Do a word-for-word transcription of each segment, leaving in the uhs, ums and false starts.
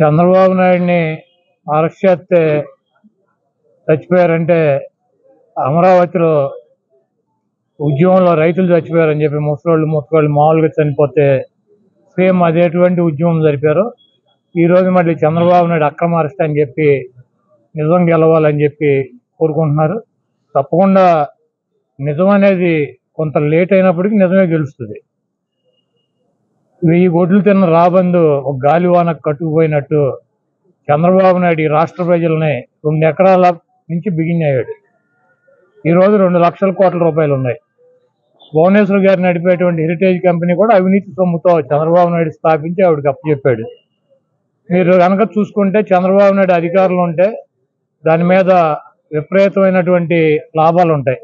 చంద్రబాబు నాయుడిని అరెస్ట్ చేస్తే చచ్చిపోయారంటే అమరావతిలో ఉద్యమంలో రైతులు చచ్చిపోయారని చెప్పి ముసలోళ్ళు ముసలోళ్ళు మామూలుగా చనిపోతే సేమ్ అదేటువంటి ఉద్యమం జరిపారు. ఈరోజు మళ్ళీ చంద్రబాబు నాయుడు అక్రమ అరెస్ట్ అని చెప్పి నిజం గెలవాలని చెప్పి కోరుకుంటున్నారు. తప్పకుండా నిజం అనేది కొంత లేట్ అయినప్పటికీ నిజమే గెలుస్తుంది. వెయ్యి గొడ్లు తిన్న రాబందు ఒక గాలివానకు కట్టుకుపోయినట్టు చంద్రబాబు నాయుడు ఈ రాష్ట్ర ప్రజలని రెండు ఎకరాల నుంచి బిగినయ్యాడు. ఈరోజు రెండు లక్షల కోట్ల రూపాయలు ఉన్నాయి. భువనేశ్వర్ గారు నడిపేటువంటి హెరిటేజ్ కంపెనీ కూడా అవినీతి సొమ్ముతో చంద్రబాబు నాయుడు స్థాపించి ఆవిడకి అప్పచెప్పాడు. మీరు కనుక చూసుకుంటే చంద్రబాబు నాయుడు అధికారులు ఉంటే దాని మీద విపరీతమైనటువంటి లాభాలు ఉంటాయి.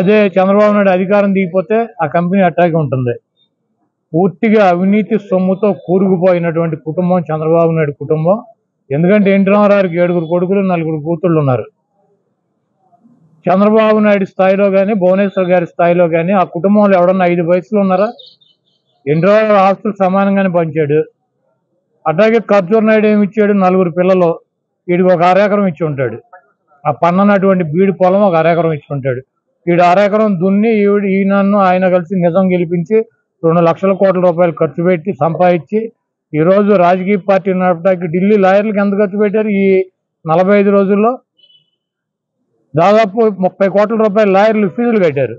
అదే చంద్రబాబు నాయుడు అధికారం దిగిపోతే ఆ కంపెనీ అట్టాగే ఉంటుంది. పూర్తిగా అవినీతి సొమ్ముతో కూరుకుపోయినటువంటి కుటుంబం చంద్రబాబు నాయుడు కుటుంబం. ఎందుకంటే ఎన్టీ రామారావుకి ఏడుగురు కొడుకులు నలుగురు కూతుళ్ళు ఉన్నారు. చంద్రబాబు నాయుడు స్థాయిలో కానీ భువనేశ్వర్ గారి స్థాయిలో కానీ ఆ కుటుంబంలో ఎవడన్నా ఐదు వయసులు ఉన్నారా? ఎన్టీ రామారావు ఆస్తులు సమానంగానే పంచాడు. అట్లాగే కర్జూర్ నాయుడు ఏమి ఇచ్చాడు? నలుగురు పిల్లలు, వీడికి ఒక అరెకరం ఇచ్చి ఉంటాడు. ఆ పన్ననటువంటి బీడు పొలం ఒక అరెకరం ఇచ్చి ఉంటాడు. వీడు అరెకరం దున్ని ఈవిడ ఈయనన్ను ఆయన కలిసి నిజం గెలిపించి రెండు లక్షల కోట్ల రూపాయలు ఖర్చు పెట్టి సంపాదించి ఈరోజు రాజకీయ పార్టీ నడపడానికి ఢిల్లీ లాయర్లకు ఎంత ఖర్చు పెట్టారు? ఈ నలభై ఐదు రోజుల్లో దాదాపు ముప్పై కోట్ల రూపాయలు లాయర్లు ఫీజులు కట్టారు.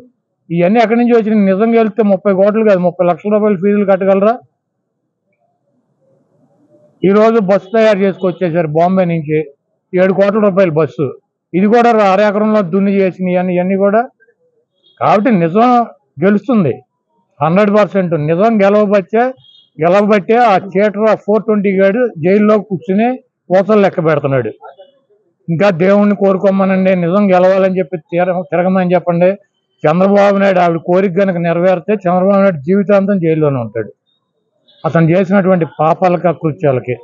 ఇవన్నీ ఎక్కడి నుంచి వచ్చిన? నిజం గెలిస్తే ముప్పై కోట్లు కాదు ముప్పై లక్షల రూపాయలు ఫీజులు కట్టగలరా? ఈరోజు బస్సు తయారు చేసుకొచ్చేసారు బాంబే నుంచి, ఏడు కోట్ల రూపాయల బస్సు. ఇది కూడా అరెకరంలో దున్ని చేసినవి అని ఇవన్నీ కూడా. కాబట్టి నిజం గెలుస్తుంది హండ్రెడ్ పర్సెంట్. నిజం గెలవబట్టే గెలవబట్టే ఆ థియేటర్ ఆ ఫోర్ ట్వంటీ గాడు జైల్లో కూర్చుని పూతలు లెక్క పెడుతున్నాడు. ఇంకా దేవుణ్ణి కోరుకోమనండి, నిజం గెలవాలని చెప్పి తిరగమని చెప్పండి. చంద్రబాబు నాయుడు ఆవిడ కోరిక కనుక నెరవేరితే చంద్రబాబు నాయుడు జీవితాంతం జైల్లోనే ఉంటాడు. అతను చేసినటువంటి పాపాలకి అకృత్యాలకి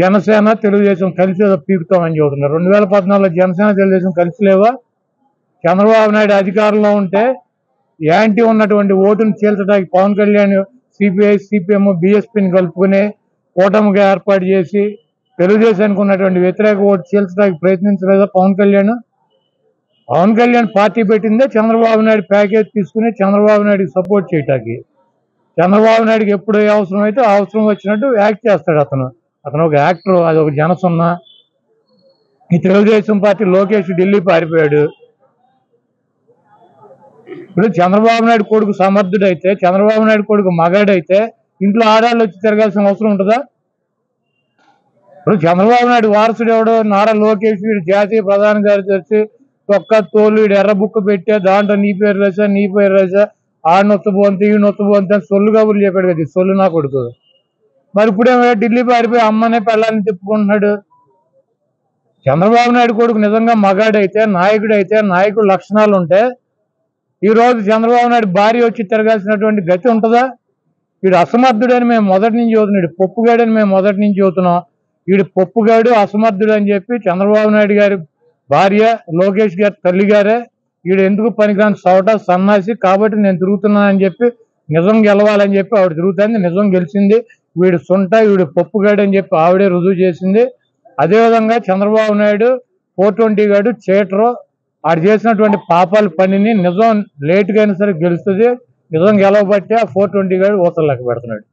జనసేన తెలుగుదేశం కలిసి పీకుతామని చెబుతున్నారు. రెండు వేల పద్నాలుగులో జనసేన తెలుగుదేశం కలిసి లేవా? చంద్రబాబు నాయుడు అధికారంలో ఉంటే యాంటీ ఉన్నటువంటి ఓటును చీల్చడానికి పవన్ కళ్యాణ్ సిపిఐ సిపిఎం బిఎస్పీని కలుపుకుని కూటమిగా ఏర్పాటు చేసి తెలుగుదేశానికి ఉన్నటువంటి వ్యతిరేక ఓటు చీల్చడానికి ప్రయత్నించలేదా పవన్ కళ్యాణ్? పవన్ కళ్యాణ్ పార్టీ పెట్టిందే చంద్రబాబు నాయుడు ప్యాకేజ్ తీసుకుని చంద్రబాబు నాయుడికి సపోర్ట్ చేయటానికి. చంద్రబాబు నాయుడుకి ఎప్పుడు అవసరం అయితే అవసరం వచ్చినట్టు యాక్ట్ చేస్తాడు అతను. అతను ఒక యాక్టర్, అది ఒక జనసున్నా. ఈ తెలుగుదేశం పార్టీ లోకేష్ ఢిల్లీ పారిపోయాడు. ఇప్పుడు చంద్రబాబు నాయుడు కొడుకు సమర్థుడైతే, చంద్రబాబు నాయుడు కొడుకు మగాడైతే ఇంట్లో ఆడాళ్ళు వచ్చి తిరగాల్సిన అవసరం ఉంటుందా? ఇప్పుడు చంద్రబాబు నాయుడు వారసుడు ఎవడు? నారా లోకేష్. వీడు జాతీయ ప్రధాన కార్యదర్శి, తొక్క తోలు, వీడు ఎర్ర బుక్ పెట్టా, దాంట్లో నీ పేరు రాసా నీ పేరు రాసా ఆ నొత్తబోంతే ఈ నొత్తబోంతే అని సొల్లు కబుర్లు చెప్పాడు కదా సొల్లు నా కొడుకు. మరి ఇప్పుడేమో ఢిల్లీ పారిపోయి అమ్మనే పిల్లల్ని తిప్పుకుంటున్నాడు. చంద్రబాబు నాయుడు కొడుకు నిజంగా మగాడైతే, నాయకుడు అయితే, నాయకుడు లక్షణాలు ఉంటే ఈరోజు చంద్రబాబు నాయుడు భార్య వచ్చి తిరగాల్సినటువంటి గతి ఉంటుందా? వీడు అసమర్థుడని మేము మొదటి నుంచి చదువుతున్నాం, వీడు పప్పుగాడని మేము మొదటి నుంచి చదువుతున్నాం. వీడు పప్పుగాడు అసమర్థుడు అని చెప్పి చంద్రబాబు నాయుడు గారి భార్య లోకేష్ గారి తల్లి గారే వీడు ఎందుకు పనికిరాని సవట సన్నాసి కాబట్టి నేను తిరుగుతున్నానని చెప్పి నిజం గెలవాలని చెప్పి ఆవిడ తిరుగుతుంది. నిజం గెలిచింది. వీడు సొంట, వీడు పప్పుగాడు అని చెప్పి ఆవిడే రుజువు చేసింది. అదేవిధంగా చంద్రబాబు నాయుడు ఫోర్ ట్వంటీ గాడు చేటరు ఆడు చేసినటువంటి పాపాల పనిని నిజం లేటుగా అయినా సరే గెలుస్తుంది. నిజం గెలవబట్టే ఆ ఫోర్ ట్వంటీ గాడు ఓసలు లెక్క పెడుతున్నాడు.